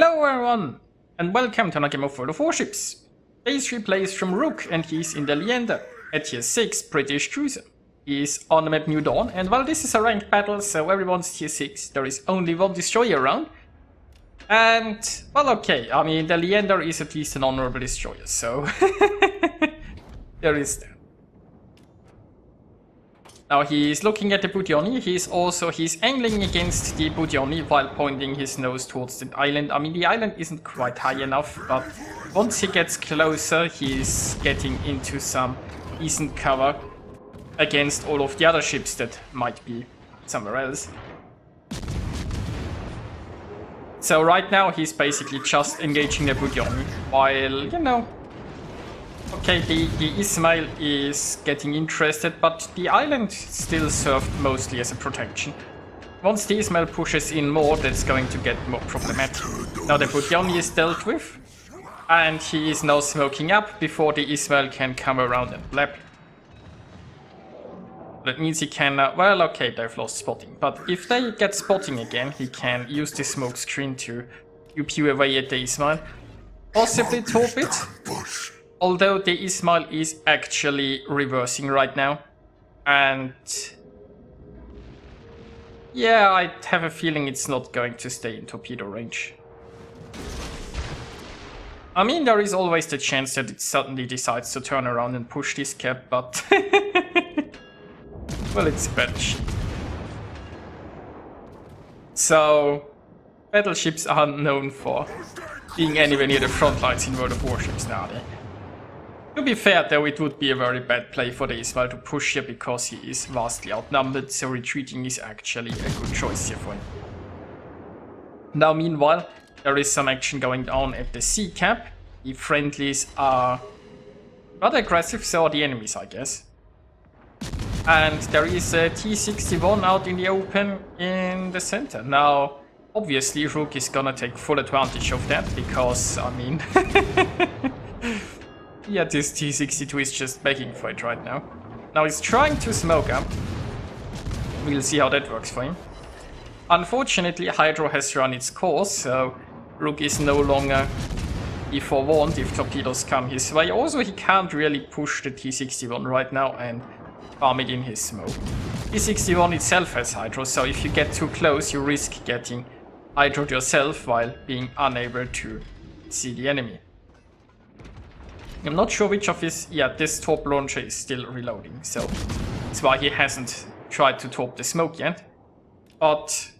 Hello everyone, and welcome to another game of World of Warships. Base plays from Rook, and he's in the Leander, at tier 6 British cruiser. He is on the map New Dawn, and while this is a ranked battle, so everyone's tier 6, there is only one destroyer around. And, well, okay, I mean, the Leander is at least an honorable destroyer, so... there is that. Now he is looking at the Budyonny. He's angling against the Budyonny while pointing his nose towards the island. I mean, the island isn't quite high enough, but once he gets closer, he's getting into some decent cover against all of the other ships that might be somewhere else. So right now he's basically just engaging the Budyonny while, you know, okay, the Izmail is getting interested, but the island still served mostly as a protection. Once the Izmail pushes in more, that's going to get more problematic. Now the Budyonny is dealt with, and he is now smoking up before the Izmail can come around and blab. That means he can... well, okay, they've lost spotting, but if they get spotting again, he can use the smoke screen to pew away at the Izmail, possibly top it. Although the Izmail is actually reversing right now, and yeah, I have a feeling it's not going to stay in torpedo range. I mean, there is always the chance that it suddenly decides to turn around and push this cap, but well, it's a battleship. So, battleships are known for being anywhere near the front lines in World of Warships nowadays. To be fair though, it would be a very bad play for the Izmail to push here because he is vastly outnumbered, so retreating is actually a good choice here for him. Now meanwhile, there is some action going on at the sea cap. The friendlies are rather aggressive, so are the enemies, I guess. And there is a T61 out in the open in the center. Now, obviously Rook is gonna take full advantage of that because, I mean... yeah, this T-62 is just begging for it right now. Now he's trying to smoke up. We'll see how that works for him. Unfortunately, Hydro has run its course, so Rook is no longer be forewarned if torpedoes come his way. Also, he can't really push the T-61 right now and farm it in his smoke. T-61 itself has Hydro, so if you get too close, you risk getting Hydroed yourself while being unable to see the enemy. I'm not sure which of his... yeah, this torp launcher is still reloading, so that's why he hasn't tried to torp the smoke yet. But,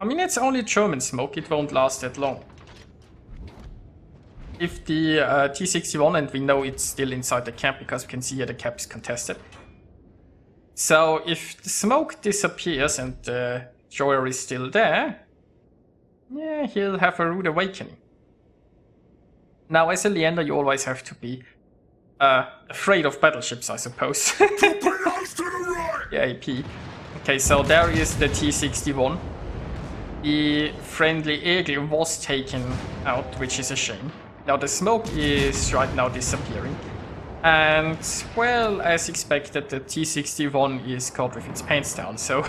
I mean, it's only German smoke, it won't last that long. If the T-61, and we know it's still inside the cap, because we can see here the cap is contested. So, if the smoke disappears and the destroyer is still there, yeah, he'll have a rude awakening. Now, as a Leander, you always have to be afraid of battleships, I suppose. yeah, AP. Okay, so there is the T-61. The friendly Eagle was taken out, which is a shame. Now, the smoke is right now disappearing. And, well, as expected, the T-61 is caught with its pants down, so...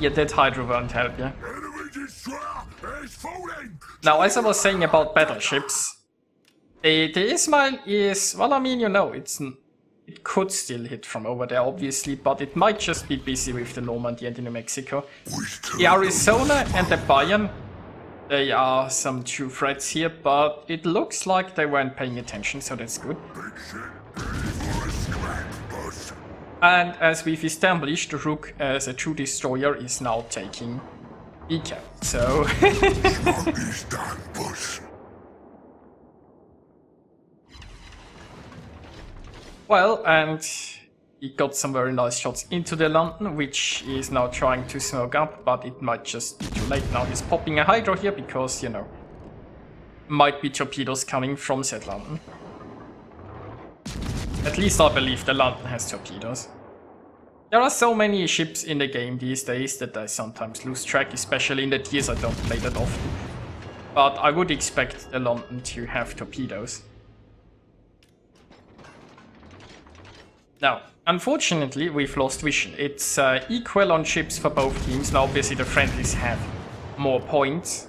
yeah, that Hydro won't help, yeah. Now, as I was saying about battleships, the Izmail is, well, I mean, you know, it could still hit from over there, obviously, but it might just be busy with the Normandy and the New Mexico. The Arizona and the Bayern, they are some true threats here, but it looks like they weren't paying attention, so that's good. And as we've established, the Rook as a true destroyer is now taking... E-cap, so... well, and he got some very nice shots into the London, which is now trying to smoke up, but it might just be too late now. He's popping a Hydro here because, you know, might be torpedoes coming from said London. At least I believe the London has torpedoes. There are so many ships in the game these days that I sometimes lose track, especially in the tiers I don't play that often. But I would expect the London to have torpedoes. Now, Unfortunately, we've lost vision. It's equal on ships for both teams. Now obviously the friendlies have more points.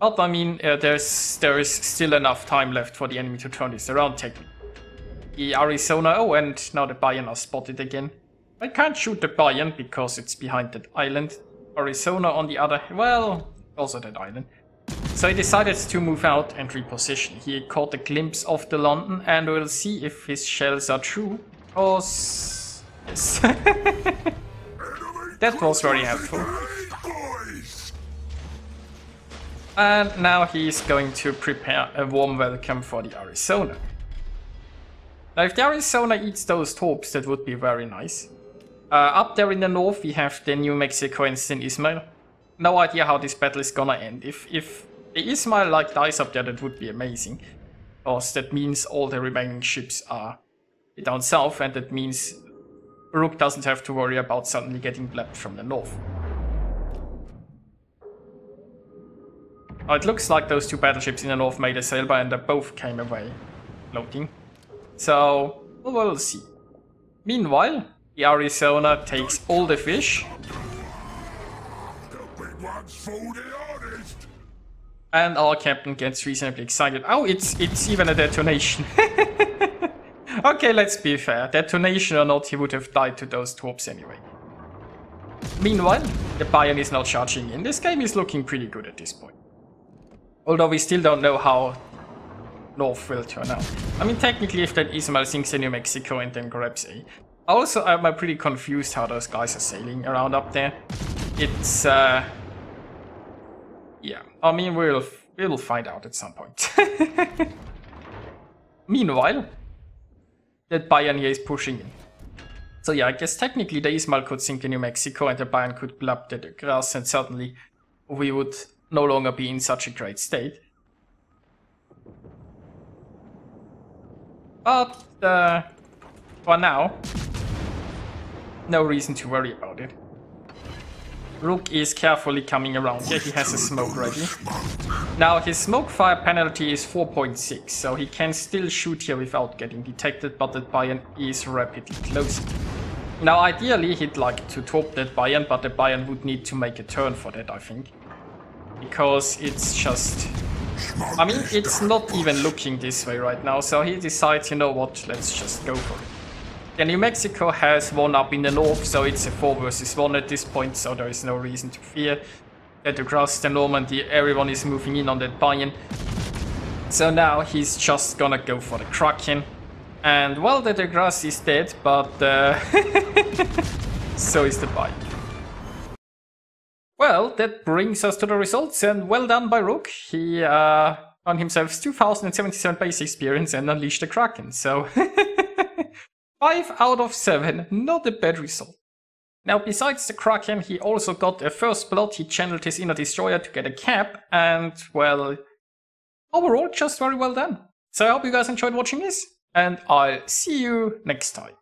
But I mean, there is still enough time left for the enemy to turn this around technically. The Arizona, oh, and now the Bayern are spotted again. I can't shoot the Bayern because it's behind that island. Arizona on the other, well, also that island. So he decided to move out and reposition. He caught a glimpse of the London, and we'll see if his shells are true. Yes. That was very helpful. And now he's going to prepare a warm welcome for the Arizona. Now if the Arizona eats those torps, that would be very nice. Up there in the north we have the New Mexico and then Izmail. No idea how this battle is gonna end. If the Izmail like dies up there, that would be amazing. Because that means all the remaining ships are down south, and that means Rook doesn't have to worry about suddenly getting blapped from the north. Now it looks like those two battleships in the north made a sailby and they both came away floating. So, we'll see. Meanwhile, the Arizona takes all the fish. And our captain gets reasonably excited. Oh, it's even a detonation. Okay, let's be fair. Detonation or not, he would have died to those torps anyway. Meanwhile, the Bayern is now charging in. This game is looking pretty good at this point. Although we still don't know how north will turn out. I mean, technically, if that Izmail sinks in New Mexico and then grabs A. Also, I'm pretty confused how those guys are sailing around up there. It's, yeah, I mean, we'll find out at some point. Meanwhile, that Bayern here is pushing in. So yeah, I guess technically the Izmail could sink in New Mexico and the Bayern could blab the Degrasse, and suddenly we would no longer be in such a great state. But for now, no reason to worry about it. Rook is carefully coming around here. He has a smoke ready. Now his smoke fire penalty is 4.6, so he can still shoot here without getting detected, but that Bayern is rapidly closing. Now ideally he'd like to torp that Bayern, but the Bayern would need to make a turn for that, I think. Because it's just... I mean, it's not even looking this way right now, so he decides, you know what, let's just go for it. The New Mexico has one up in the north, so it's a 4 versus 1 at this point, so there is no reason to fear. That across the Normandy, everyone is moving in on that Bayern. So now he's just gonna go for the Kraken. And well, the Degrasse is dead, but so is the Bayern. Well, that brings us to the results, and well done by Rook. He earned himself 2077 base experience and unleashed the Kraken, so 5 out of 7, not a bad result. Now besides the Kraken, he also got a first blood. He channeled his inner destroyer to get a cap, and well, overall just very well done. So I hope you guys enjoyed watching this, and I'll see you next time.